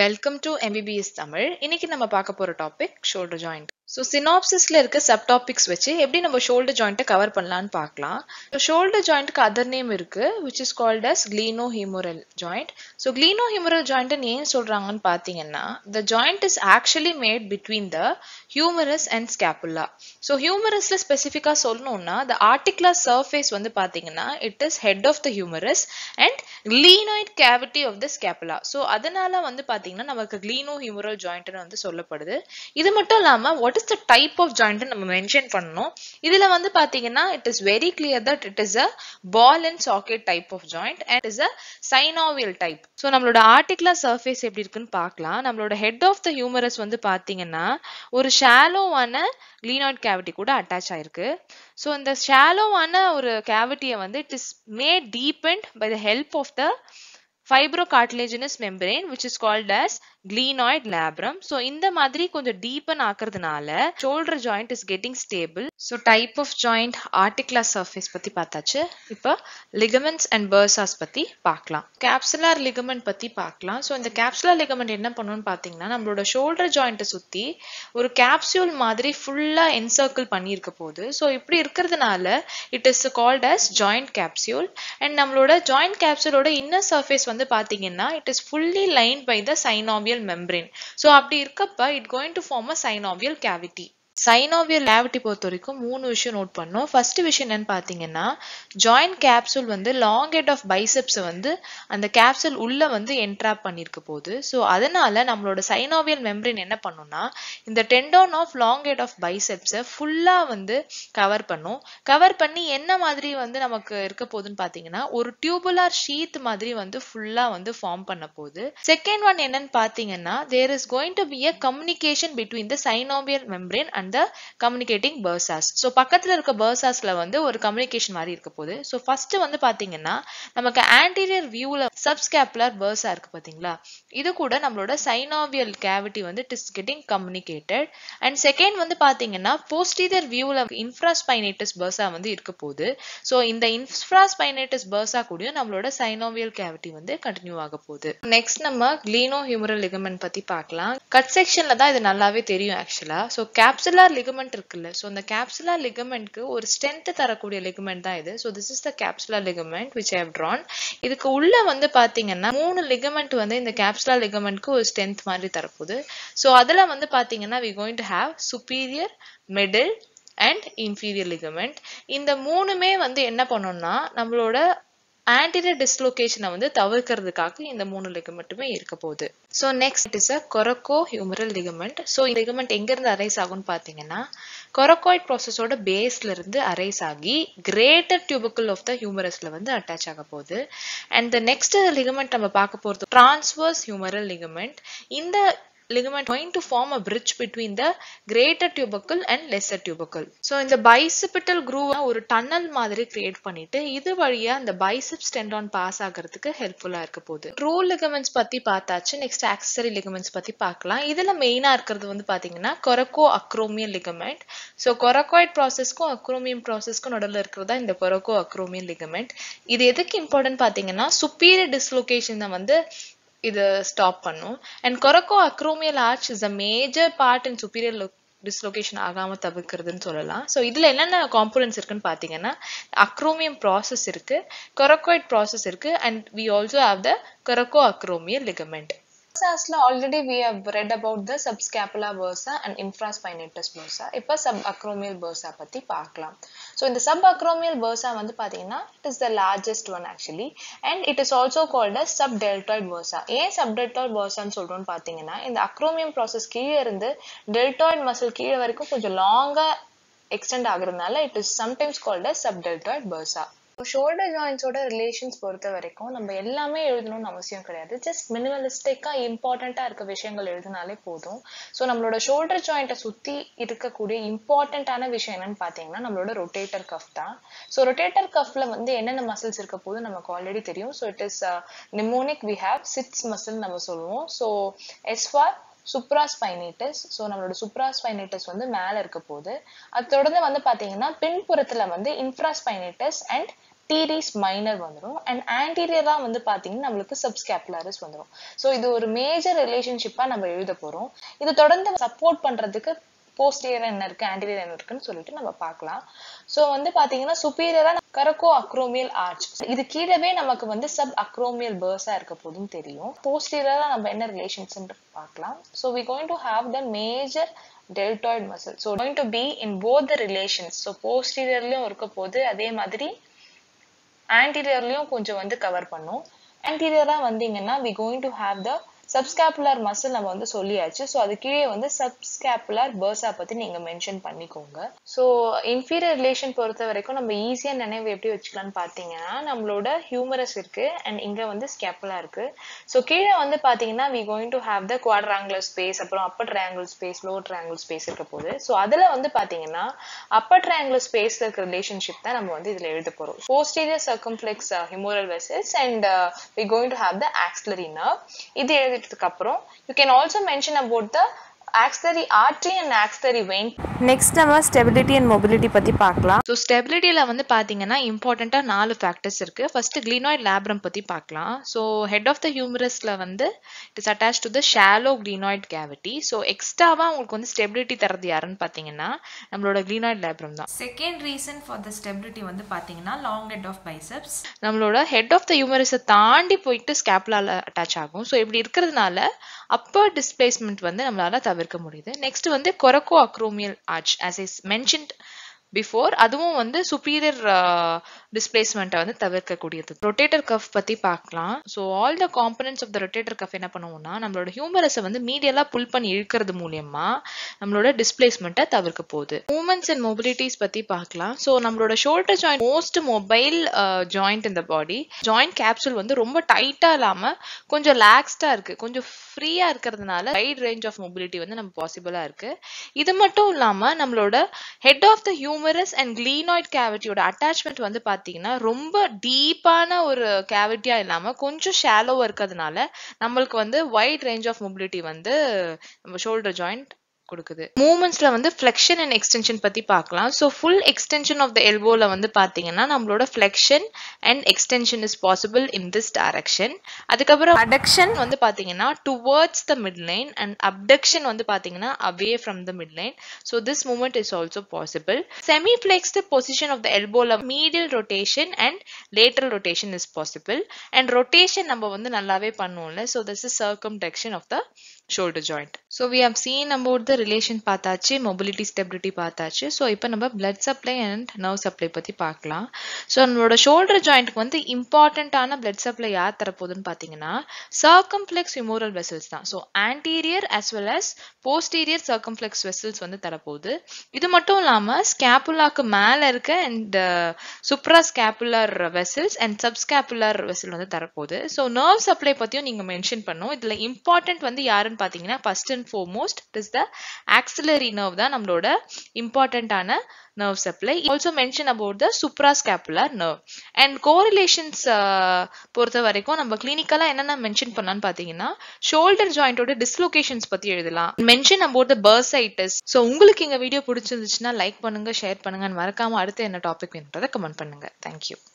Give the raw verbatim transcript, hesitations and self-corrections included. Welcome to M B B S Tamil. இன்னைக்கு நம்ம பார்க்க போற டாபிக் shoulder joint. So synopsisல இருக்க subtopics வச்சு எப்படி நம்ம shoulder joint cover பண்ணலாம்னு பார்க்கலாம். So shoulder joint க்கு other name இருக்கு which is called as glenohumeral joint. So glenohumeral joint ஏன் சொல்றாங்கன்னு பாத்தீங்கன்னா the joint is actually made between the humerus and scapula. So humerusல ஸ்பெசிஃபிக்கா சொல்லணும்னா the articular surface வந்து பாத்தீங்கன்னா it is head of the humerus and glenoid cavity of the scapula. So அதனால வந்து பாத்தீங்கன்னா நமக்கு glenohumeral joint ன்னு வந்து சொல்லப்படுது. இது மட்டும் இல்லாம what is the type of joint நம்ம மென்ஷன் பண்ணனும். இதுல வந்து பாத்தீங்கன்னா it is very clear that it is a ball and socket type of joint and it is a synovial type. So நம்மளோட articular surface எப்படி இருக்குன்னு பார்க்கலாம். நம்மளோட head of the humerus வந்து பாத்தீங்கன்னா ஒரு shallow ஆன glenoid cavity கூட attach ஆயிருக்கு. So இந்த shallow ஆன ஒரு cavity வந்து it is made deepened by the help of the Fibrocartilaginous membrane which is called as glenoid labrum. So in the madri konjam deepen aakradunala shoulder joint is getting stable. So type of joint articular surface patti paathachu. Ipo ligaments and bursas patti paakalam. Capsular ligament patti paakalam. So in the capsular ligament enna pannum pathina nammaloda shoulder joint sutti oru capsule madri fulla encircle pannirukapodhu. So ipdi irukradunala it is called as joint capsule and nammaloda joint capsule oda inner surface வந்து பாத்தீங்கன்னா it is fully lined by the synovial membrane. So அப்படி இருக்கப்ப it going to form a synovial cavity. Synovial cavity பொறுத்த வரைக்கும் மூணு விஷயம் note பண்ணோம். First விஷயம் என்னன்னு பாத்தீங்கன்னா ஜாயிண்ட் கேப்சூல் வந்து லாங் ஹெட் ஆஃப் பைசெப்ஸ் வந்து அந்த கேப்சூல் உள்ள வந்து என்ட்ராப் பண்ணிருக்க போகுது. ஸோ அதனால நம்மளோட சைனோவியல் மெம்பரின் என்ன பண்ணும்னா இந்த tendon of long head of பைசெப்ஸை ஃபுல்லா வந்து கவர் பண்ணும். கவர் பண்ணி என்ன மாதிரி வந்து நமக்கு இருக்க போகுதுன்னு பாத்தீங்கன்னா ஒரு டியூபுலார் ஷீத் மாதிரி வந்து ஃபுல்லா வந்து ஃபார்ம் பண்ண போகுது. செகண்ட் ஒன் என்னன்னு பாத்தீங்கன்னா there is going to be a communication between the synovial membrane and the communicating bursas. So பக்கத்துல இருக்க bursasல வந்து ஒரு communication மாதிரி இருக்க போகுது. So first வந்து பாத்தீங்கன்னா நமக்கு anterior viewல subscapular bursa இருக்கு பாத்தீங்களா? இது கூட நம்மளோட synovial cavity வந்து it is getting communicated. And second வந்து பாத்தீங்கன்னா posterior viewல infraspinatus bursa வந்து இருக்க போகுது. So இந்த infraspinatus bursa கூட நம்மளோட synovial cavity வந்து continue ஆக போகுது. Next நம்ம glenohumeral ligament பத்தி பார்க்கலாம். Cut sectionல தான் இது நல்லாவே தெரியும் actually. So capsular ligament இருக்குல்ல. So the capsular ligament க்கு ஒரு strength தரக்கூடிய ligament தான் இது. So this is the capsular ligament which I have drawn. இதுக்கு உள்ள வந்து பாத்தீங்கன்னா மூணு ligament வந்து இந்த capsular ligament க்கு ஒரு strength மாதிரி தரப்போகுது. So அதல வந்து பாத்தீங்கன்னா we going to have superior, middle and inferior ligament. இந்த மூணுமே வந்து என்ன பண்ணோம்னா நம்மளோட anterior dislocation வந்து தவிர்க்கிறதுக்காக இந்த மூணு ligamentuமே இருக்க போகுது. So next is a coraco-humeral ligament. So இந்த ligament எங்க இருந்து arise ஆகும்னு பாத்தீங்கன்னா coracoid process ஓட baseல இருந்து arise ஆகி greater tubercle of the humerusல வந்து attach ஆக போகுது. And the next ligament நம்ம பார்க்க போறது transverse humeral ligament. இந்த ligament going to form a bridge between the greater tubercle and lesser tubercle. So in the bicipital groove ஒரு tunnel மாதிரி create பண்ணிட்டு இது வழியா அந்த biceps tendon பாஸ் ஆகிறதுக்கு ஹெல்ப்ஃபுல்லா இருக்க போகுது. True ligaments பத்தி பார்த்தாச்சு. நெக்ஸ்ட் axillary ligaments பத்தி பார்க்கலாம். இதுல மெயினா இருக்குது வந்து பாத்தீங்கன்னா coracoacromial ligament. So coracoid process க்கும் acromion process க்கும் நடுவுல இருக்குதா இந்த coracoacromial ligament. இது எதுக்கு இம்பார்ட்டன்ட் பாத்தீங்கன்னா superior dislocation தான் வந்து இது ஸ்டாப் பண்ணும். And coracoacromial arch is a major part in superior dislocation ஆகாம தவிர்க்கிறதுன்னு சொல்லலாம். ஸோ இதுல என்னென்ன காம்போனன்ட்ஸ் இருக்குன்னு பாத்தீங்கன்னா அக்ரோமியம் ப்ராசஸ் இருக்கு, coracoid ப்ராசஸ் இருக்கு and we also have the coracoacromial ligament. Bursasல already we have read about the subscapular bursa and infraspinatus bursa. இப்ப subacromial bursa பத்தி பார்க்கலாம். So in the subacromial bursa வந்து பாத்தீங்கன்னா it is the largest one actually and it is also called as subdeltoid bursa. ஏன் subdeltoid bursa ன்னு சொல்றோம்னு பாத்தீங்கன்னா இந்த acromion process கீழே இருந்து deltoid muscle கீழே வரைக்கும் கொஞ்சம் லாங்கா extend ஆகுறதுனால it is sometimes called as subdeltoid bursa. Shoulder ஜாயின்ஸோட ரிலேஷன்ஸ் பொறுத்த வரைக்கும் நம்ம எல்லாமே எழுதணும்னு அவசியம் கிடையாது. ஜஸ்ட் மினிமலிஸ்டிக்கா இம்பார்ட்டண்டா இருக்க விஷயங்கள் எழுதினாலே போதும். ஸோ நம்மளோட ஷோல்டர் ஜாயிண்ட்டை சுத்தி இருக்கக்கூடிய இம்பார்ட்டண்டான விஷயம் என்னன்னு பாத்தீங்கன்னா நம்மளோட ரொட்டேட்டர் கஃப் தான். ஸோ ரொட்டேட்டர் கஃப்ல வந்து என்னென்ன மசில்ஸ் இருக்க போது நமக்கு ஆல்ரெடி தெரியும். So it is mnemonic we have SITS muscle நம்ம சொல்லுவோம். So S for supraspinatus. So நம்மளோட சுப்ராஸ்பைனேட்டஸ் வந்து மேல இருக்க போகுது. அது தொடர்ந்து வந்து பாத்தீங்கன்னா பின்புறத்துல வந்து infraspinatus and teres minor vandrum, and anterior ah vandu pathina namakku subscapularis vandrum. So idu or major relationship ah namu eludha porom. Idu thodandu support pandradhukku posterior and anterior and irukku nu solittu nama paakalam. So vandu pathina superior ah coracoacromial arch, idu keelave namakku vandu subacromial bursa irukapodum theriyum. Posterior ah nama enna relations nu paakalam. So we going to have the major deltoid muscle, so going to be in both the relations. So posterior la irukapodhu adhe madri anterior la konjam vandu cover pannum. Anterior ah vandinga we going to have the subscapular muscle நம்ம வந்து சொல்லியாச்சு. So அது கீழே வந்து subscapular bursa பத்தி நீங்க mention பண்ணிக்கோங்க. So inferior relation பொறுத்த வரைக்கும் நம்ம ஈஸியா நினைவு எப்படி வெச்சுக்கலாம் பாத்தீங்கன்னா நம்மளோட humerus இருக்கு and இங்க வந்து scapula இருக்கு. சோ கீழே வந்து பாத்தீங்கன்னா we going to have the quadrangular space, அப்புறம் upper triangle space, lower triangle space இருக்க போகுது. சோ அதுல வந்து பாத்தீங்கன்னா upper triangle space ல இருக்க relationship தான் நம்ம வந்து இதுல எழுத போறோம். Posterior circumflex humeral vessels and uh, we going to have the axillary nerve. இது you can also mention about the axillary artery and axillary vein. Next nama stability and mobility patti paakalam. So stability la vandu pathina important ah four factors irukku. First glenoid labrum patti paakalam. So head of the humerus la vandu it is attached to the shallow glenoid cavity. So extra va ungalku vandu stability tharadhu yaran pathina nammaloda glenoid labrum da. Second reason for the stability vandu pathina long head of biceps, nammaloda head of the humerus ah taandi poittu scapula la attach agum. So ibdi irukiradnala upper displacement vandu nammalaala தவிர்க்க முடியுது. Next வந்து coracoacromial arch, as I mentioned before, அதுவும் வந்து superior uh, displacement வந்து தவிர்க்க கூடியது. rotator cuff பத்தி பார்க்கலாம். So all the components of the rotator cuff என்ன பண்ணுவோம்னா நம்மளோட humerus வந்து medial-ஆ புல் பண்ணி இழுக்கிறது மூலமா நம்மளோட displacement-ஐ தவிர்க்க போகுது. Movements and mobilities பத்தி பார்க்கலாம். So நம்மளோட shoulder joint most mobile uh, joint in the body. Joint capsule வந்து ரொம்ப டைட்டா இல்லாம கொஞ்சம் laxed-ஆ இருக்கு. கொஞ்சம் ஃப்ரீயா இருக்கிறதுனால wide range of mobility வந்து நம்ம possible-ஆ இருக்கு. இது மட்டும் இல்லாம நம்மளோட head of the humerus humerus and glenoid cavity oda attachment வந்து பாத்தீங்கன்னா ரொம்ப டீப்பான ஒரு கேவிட்டியா இல்லாம கொஞ்சம் ஷாலோவா இருக்கிறதுனால நமக்கு வந்து wide range of mobility வந்து நம்ம shoulder joint கொடுக்குது. மூவ்மெண்ட்ஸ்ல வந்து flexion and extension பத்தி பார்க்கலாம். So full extension of the elbow ல வந்து பாத்தீங்கன்னா நம்மளோட flexion and extension is possible in this direction. அதுக்கு அப்புறம் adduction வந்து பாத்தீங்கன்னா towards the midline and abduction வந்து பாத்தீங்கன்னா away from the midline. So this movement is also possible. Semi flexed position of the elbow ல medial rotation and lateral rotation is possible, and rotation நம்ம வந்து நல்லாவே பண்ணுவோம்ல. So this is circumduction of the shoulder joint. So we have seen about the relation paathachu, mobility, stability paathachu. So ipo namba blood supply and nerve supply patti paakalam. So nammaloda shoulder joint ku vandu important ana blood supply ya tharapodun pathina circumflex humeral vessels da. So anterior as well as posterior circumflex vessels vandu tharapodhu. Idu mattum illama scapula ku mela irukka and uh, suprascapular vessels and subscapular vessel vandu tharapodhu. So nerve supply pathiyum neenga mention pannum. Idla important vandu yaar பாத்தீங்கன்னா first and foremost it is the axillary nerve தான் நம்மளோட important ஆன nerve supply. Also mention about the suprascapular nerve and correlations பொறுத்த வரைக்கும் நம்ம கிளினிக்கலா என்னென்ன mention பண்ணான்னு பாத்தீங்கன்னா shoulder joint ஓட dislocations பத்தி எழுதலாம். Mention about the bursitis. So உங்களுக்கு இந்த வீடியோ பிடிச்சிருந்துச்சுன்னா லைக் பண்ணுங்க, ஷேர் பண்ணுங்க, மறக்காம அடுத்து என்ன டாபிக் வேணும்ன்றத கமெண்ட் பண்ணுங்க. Thank you.